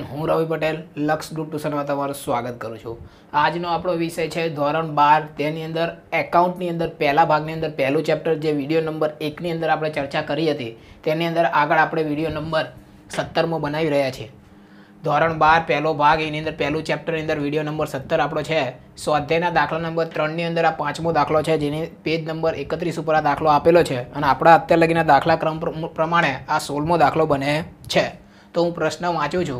Tuition હું રવિ પટેલ લક્ષ group ટ્યુશનમાં તમારું સ્વાગત કરું છું। આજનો આપણો વિષય છે ધોરણ 12 તેની અંદર એકાઉન્ટની અંદર પહેલા ભાગની અંદર પહેલું ચેપ્ટર જે વિડીયો નંબર 1 ની અંદર આપણે ચર્ચા કરી હતી તેની અંદર આગળ આપણે વિડીયો નંબર 17 મો બનાવી રહ્યા છીએ। ધોરણ 12 પહેલો ભાગ એની અંદર પહેલું ચેપ્ટરની અંદર વિડીયો નંબર 17 આપણો છે। સ્વાધ્યાયના દાખલા નંબર 3 ની અંદર આ પાંચમો દાખલો છે જેની પેજ નંબર 31 ઉપર આ દાખલો આપેલો છે અને આપણા અત્યાર લગીના દાખલા ક્રમ પ્રમાણે આ 16મો દાખલો બને છે। तो हूँ प्रश्न वाँचू छूँ।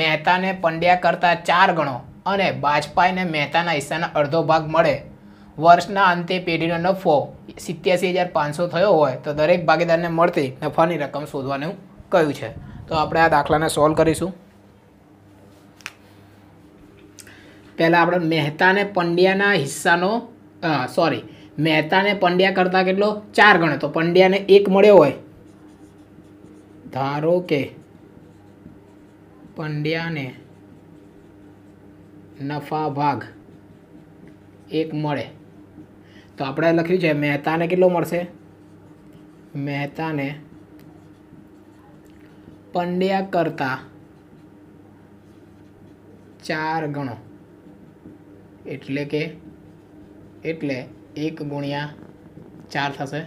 मेहता ने पंड्या करता 4 गणों और बाजपाई ने मेहता हिस्सा अर्धो भाग मळे। वर्षना अंते पेढ़ीनो नफो 87,500 थयो होय तो दरेक भागीदार ने मळती नफानी रकम शोधवानुं कह्युं छे। तो आपणे आ दाखलाने सॉल्व करीशुं। पहला आपणे मेहता ने पंड्याना हिस्सानो सॉरी मेहता ने पंड्या करता केटलो 4 गणो तो पंड्या ने 1 मळ्यो होय। धारो के पंड्या ने नफा भाग 1 मळे तो आपणे लख्युं छे मेहता ने केटलो मळशे। मेहता ने पंड्या करता 4 गणो एटले 1 × 4 थशे।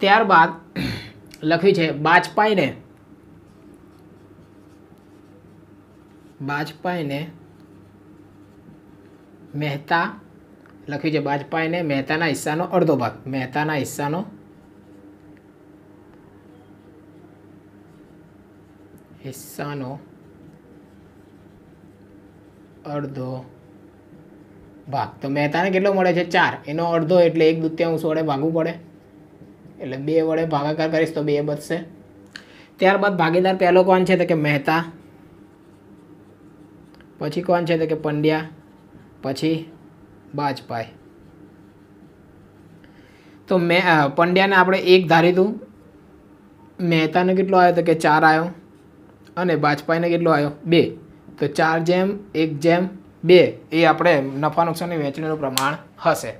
त्यारबाद लख्युं छे बाजपाई ने मेहता लख्युं छे बाजपाई ने मेहताना हिस्सानो अर्धो भाग मेहताना हिस्सानो अर्धो भाग तो मेहताने केटलो मळे छे 4 एनो अर्धो एटले 1/2 वडे भागवू पड़े एटले 2 वडे भागाकार करीश तो 2 बचशे। त्यारबाद भागीदार पहेलो कोण छे तो के मेहता पछी कोण छे तो के पंड्या पछी बाजपाई। तो पंड्या ने आपणे 1 धारीधू मेहता ने केटलो आव्यो तो के 4 आव्यो अने बाजपाई ने केटलो आव्यो 2 तो 4:1:2 ए आपणे नफा नुकसाननी वेचणीनुं प्रमाण हशे।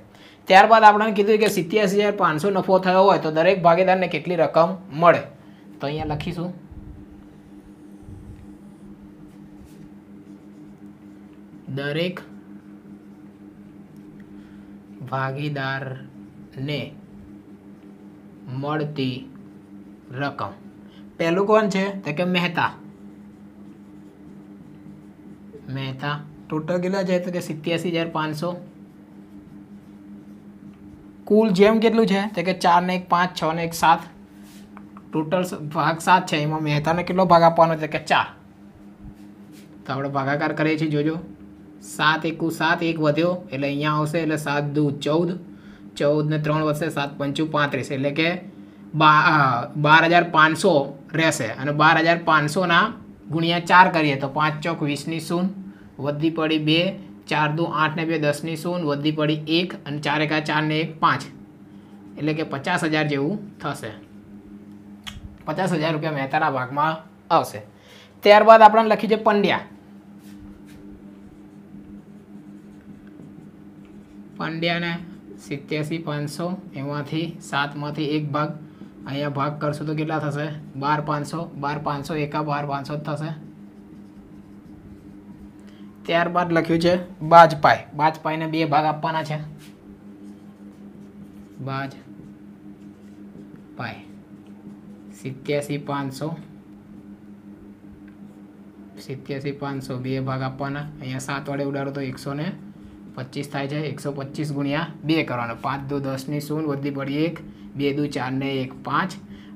त्यारबाद आपणे कीधुं के 87,500 नफो थयो होय तो दरेक भागीदारने केटली रकम मळे तो अहींया लखीशुं। दरेक भागीदार ने मळती रकम पहेलुं कोण छे तो के मेहता टोटल केटला छे तो के 87,500 कुल जेम केटलुं छे तो के 4 ने 1 5 6 ने 1 7 टोटल भाग 7 छे एमां मेहता ने केटलो भाग आपवानो छे के 4 तो आपणे भागाकार करीए छीए जोजो 7 × 1 1 वध्यो एटले अहींया आवशे एटले 7×2 14 14 ने 3 वधशे 7×5 35 एटले के 12,500 रहेशे अने 12,500 ना × 4 करीए तो 5×4 = 20 वधी पड़ी 2 4×2 = 8 ने 2 = 10 वधी पड़ी 1 अने 4×1 = 4 ने 1 = 5 एटले के 50,000 जेवुं थशे। 50,000 रूपिया मेहताना भागमां आवशे। त्यारबाद आपणे लख्युं छे पंड्या ने 87,500 एमांथी 7मांथी 1 भाग अहींया भाग करशुं तो केटला थशे 12,500 12,500 थशे। त्यारबाद लख्युं छे बाजपाई ने 2 भाग आपवाना छे बाजपाई 87,500 2 भाग आपवाना अहींया 7 वडे उडाडो तो 125 थाय छे 125 × 2 करवानुं 5×2 = 10 वधी पड़ी 1 2×2 = 4 ने 1 = 5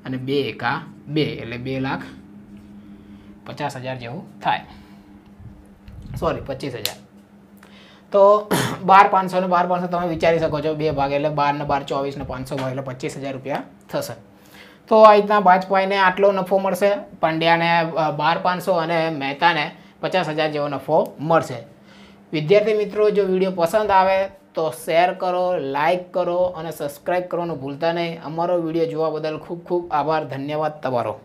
अने 2×1 = 2 एटले 2,50,000 जेवुं थाय सॉरी 25,000। तो 12,500 तमे विचारी शको छो 2 भाग एटले 12 ને 12 24 ને 500 एटले 25,000 रूपिया थशे। तो आ रीतना बाजपाई ने आटलो नफो मळशे पंड्या ने 12,500 अने मेहता ने 50,000 जेवो नफो मळशे। विद्यार्थी मित्रों जो वीडियो पसंद आवे तो शेर करो लाइक करो और सब्सक्राइब करने भूलता नहीं। अमारो वीडियो जोवा बदल खूब खूब आभार धन्यवाद तमारो।